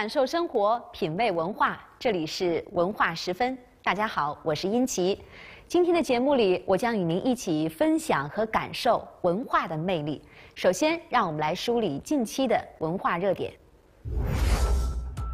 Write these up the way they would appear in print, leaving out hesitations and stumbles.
感受生活，品味文化，这里是文化十分。大家好，我是殷琦。今天的节目里，我将与您一起分享和感受文化的魅力。首先，让我们来梳理近期的文化热点。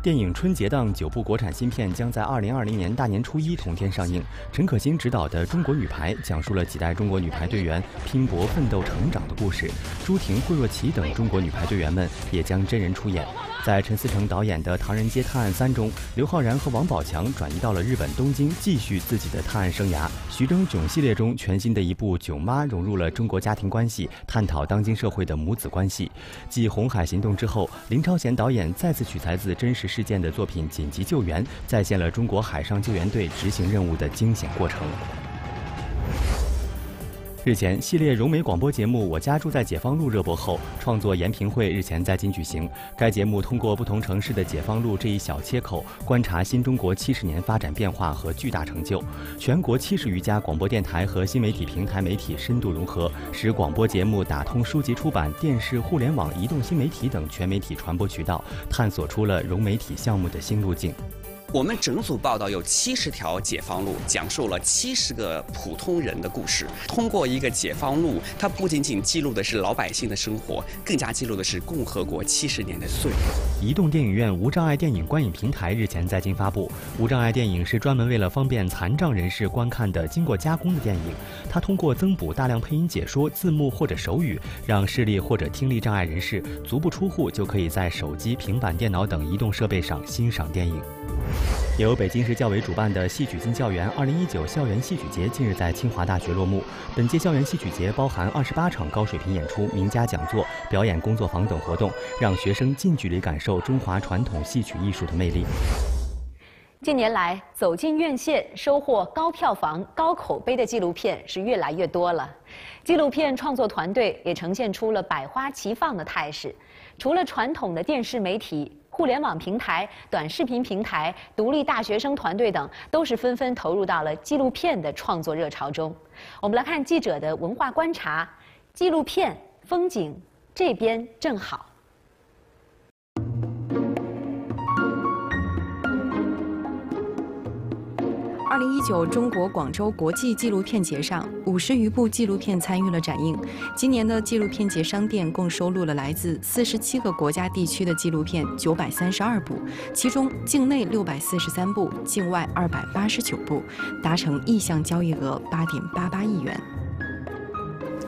电影《春节档》9部国产新片将在2020年大年初一同天上映。陈可辛执导的《中国女排》讲述了几代中国女排队员拼搏、奋斗、成长的故事。朱婷、惠若琪等中国女排队员们也将真人出演。在陈思诚导演的《唐人街探案3》中，刘昊然和王宝强转移到了日本东京，继续自己的探案生涯。徐峥囧系列中全新的一部《囧妈》融入了中国家庭关系，探讨当今社会的母子关系。继《红海行动》之后，林超贤导演再次取材自真实事件的作品《紧急救援》，再现了中国海上救援队执行任务的惊险过程。日前，系列融媒广播节目《我家住在解放路》热播后，创作研评会日前在京举行。该节目通过不同城市的解放路这一小切口，观察新中国70年发展变化和巨大成就。全国70余家广播电台和新媒体平台媒体深度融合，使广播节目打通书籍出版、电视、互联网、移动新媒体等全媒体传播渠道，探索出了融媒体项目的新路径。我们整组报道有70条解放路，讲述了70个普通人的故事。通过一个解放路，它不仅仅记录的是老百姓的生活，更加记录的是共和国70年的岁月。移动电影院无障碍电影观影平台日前在京发布。无障碍电影是专门为了方便残障人士观看的经过加工的电影，它通过增补大量配音解说、字幕或者手语，让视力或者听力障碍人士足不出户就可以在手机、平板电脑等移动设备上欣赏电影。由北京市教委主办的戏曲进校园2019校园戏曲节近日在清华大学落幕。本届校园戏曲节包含28场高水平演出、名家讲座、表演工作坊等活动，让学生近距离感受中华传统戏曲艺术的魅力。近年来，走进院线、收获高票房、高口碑的纪录片是越来越多了。纪录片创作团队也呈现出了百花齐放的态势。除了传统的电视媒体，互联网平台、短视频平台、独立大学生团队等，都是纷纷投入到了纪录片的创作热潮中。我们来看记者的文化观察：纪录片风景这边正好。2019中国广州国际纪录片节上，50余部纪录片参与了展映。今年的纪录片节商店共收录了来自47个国家地区的纪录片932部，其中境内643部，境外289部，达成意向交易额8.88亿元。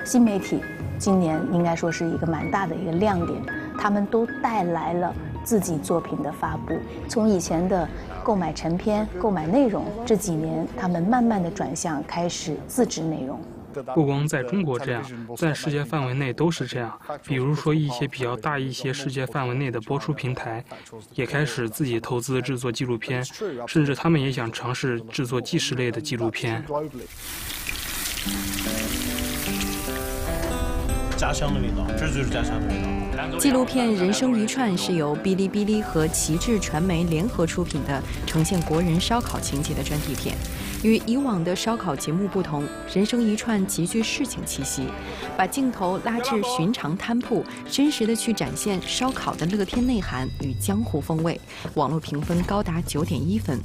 新媒体今年应该说是一个蛮大的一个亮点，他们都带来了自己作品的发布，从以前的购买成片、购买内容，这几年他们慢慢的转向开始自制内容。不光在中国这样，在世界范围内都是这样。比如说一些比较大一些世界范围内的播出平台，也开始自己投资制作纪录片，甚至他们也想尝试制作纪实类的纪录片。家乡的味道，这就是家乡的味道。纪录片《人生一串》是由哔哩哔哩和旗帜传媒联合出品的，呈现国人烧烤情节的专题片。与以往的烧烤节目不同，《人生一串》极具市井气息，把镜头拉至寻常摊铺，真实的去展现烧烤的乐天内涵与江湖风味。网络评分高达9.1分。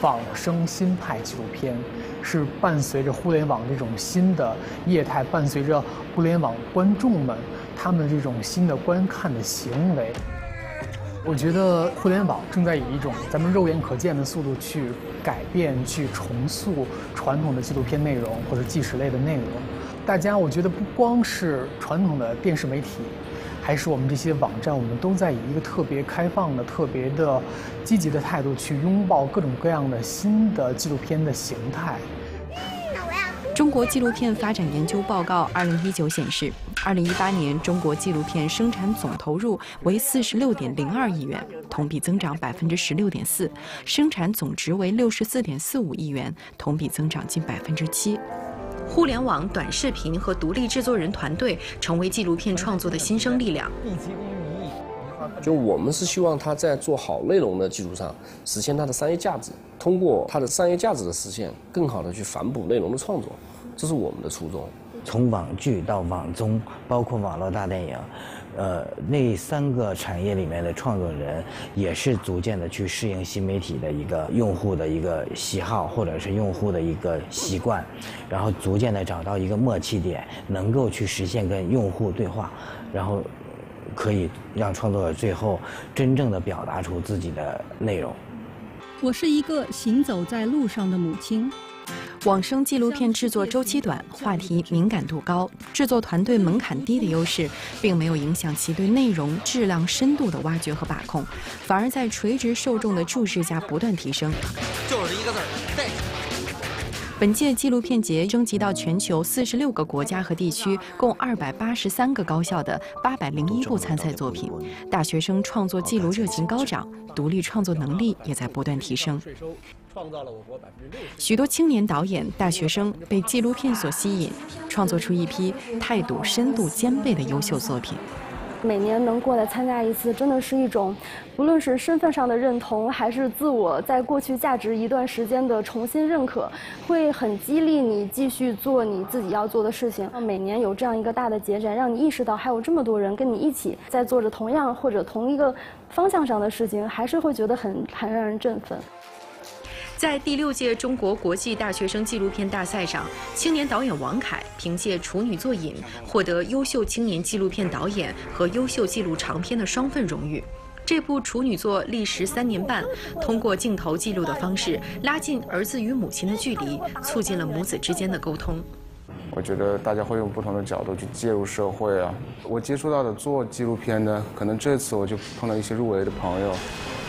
仿生新派纪录片是伴随着互联网这种新的业态，伴随着互联网观众们他们这种新的观看的行为。我觉得互联网正在以一种咱们肉眼可见的速度去改变、去重塑传统的纪录片内容或者纪实类的内容。大家，我觉得不光是传统的电视媒体，还是我们这些网站，我们都在以一个特别开放的、特别的积极的态度去拥抱各种各样的新的纪录片的形态。中国纪录片发展研究报告2019显示，2018年中国纪录片生产总投入为46.02亿元，同比增长16.4%，生产总值为64.45亿元，同比增长近7%。互联网、短视频和独立制作人团队成为纪录片创作的新生力量。就我们是希望它在做好内容的基础上，实现它的商业价值，通过它的商业价值的实现，更好的去反哺内容的创作，这是我们的初衷。从网剧到网综，包括网络大电影，那3个产业里面的创作人也是逐渐的去适应新媒体的一个用户的一个喜好，或者是用户的一个习惯，然后逐渐的找到一个默契点，能够去实现跟用户对话，然后可以让创作者最后真正的表达出自己的内容。我是一个行走在路上的母亲。网生纪录片制作周期短，话题敏感度高，制作团队门槛低的优势，并没有影响其对内容质量深度的挖掘和把控，反而在垂直受众的注视下不断提升。就是一个字儿，带。 本届纪录片节征集到全球46个国家和地区，共283个高校的801部参赛作品。大学生创作记录热情高涨，独立创作能力也在不断提升。许多青年导演、大学生被纪录片所吸引，创作出一批态度、深度兼备的优秀作品。 每年能过来参加一次，真的是一种，不论是身份上的认同，还是自我在过去价值一段时间的重新认可，会很激励你继续做你自己要做的事情。每年有这样一个大的节展，让你意识到还有这么多人跟你一起在做着同样或者同一个方向上的事情，还是会觉得很让人振奋。 在第6届中国国际大学生纪录片大赛上，青年导演王凯凭借《处女作瘾》获得优秀青年纪录片导演和优秀纪录长片的双份荣誉。这部处女作历时3年半，通过镜头记录的方式拉近儿子与母亲的距离，促进了母子之间的沟通。我觉得大家会用不同的角度去介入社会啊。我接触到的做纪录片的，可能这次我就碰到一些入围的朋友，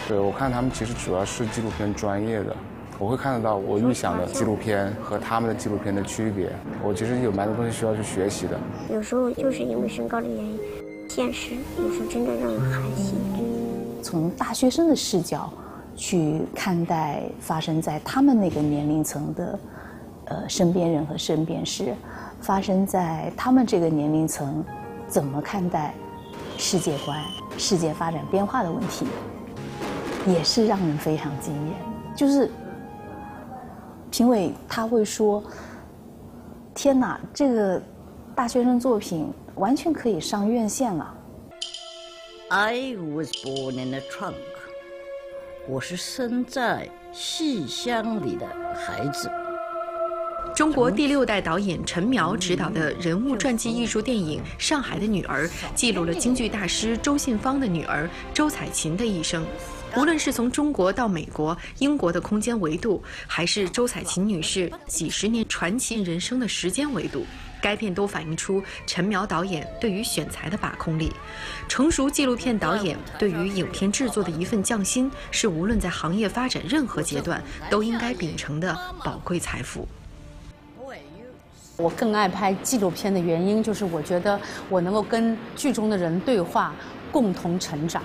对我看他们其实主要是纪录片专业的。 我会看得到我预想的纪录片和他们的纪录片的区别。我其实有蛮多东西需要去学习的。有时候就是因为身高的原因，现实有时候真的让人寒心。从大学生的视角去看待发生在他们那个年龄层的，身边人和身边事，发生在他们这个年龄层怎么看待世界观、世界发展变化的问题，也是让人非常惊艳。就是。 评委他会说：“天哪，这个大学生作品完全可以上院线了。” I was born in a trunk. 我是生在戏箱里的孩子。中国第6代导演陈苗执导的人物传记艺术电影《上海的女儿》，记录了京剧大师周信芳的女儿周采芹的一生。 无论是从中国到美国、英国的空间维度，还是周采芹女士几十年传奇人生的时间维度，该片都反映出陈苗导演对于选材的把控力。成熟纪录片导演对于影片制作的一份匠心，是无论在行业发展任何阶段都应该秉承的宝贵财富。 我更爱拍纪录片的原因，就是我觉得我能够跟剧中的人对话，共同成长。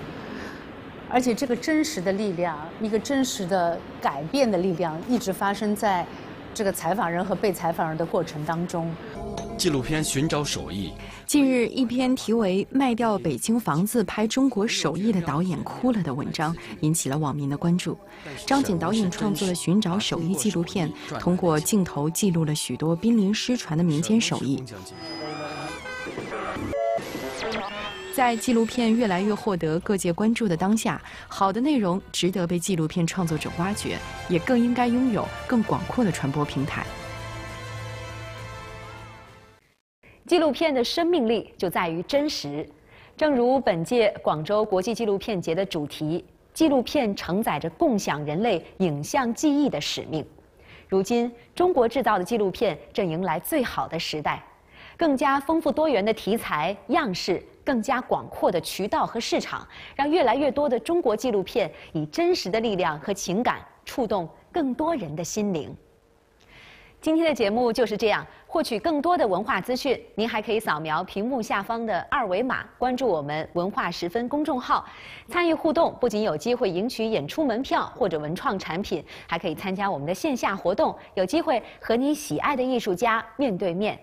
而且这个真实的力量，一个真实的改变的力量，一直发生在这个采访人和被采访人的过程当中。纪录片寻找手艺。近日，一篇题为《卖掉北京房子拍中国手艺的导演哭了》的文章引起了网民的关注。张锦导演创作的《寻找手艺》纪录片，通过镜头记录了许多濒临失传的民间手艺。 在纪录片越来越获得各界关注的当下，好的内容值得被纪录片创作者挖掘，也更应该拥有更广阔的传播平台。纪录片的生命力就在于真实，正如本届广州国际纪录片节的主题：纪录片承载着共享人类影像记忆的使命。如今，中国制造的纪录片正迎来最好的时代，更加丰富多元的题材样式。 更加广阔的渠道和市场，让越来越多的中国纪录片以真实的力量和情感触动更多人的心灵。今天的节目就是这样。获取更多的文化资讯，您还可以扫描屏幕下方的2维码，关注我们“文化十分”公众号，参与互动。不仅有机会赢取演出门票或者文创产品，还可以参加我们的线下活动，有机会和你喜爱的艺术家面对面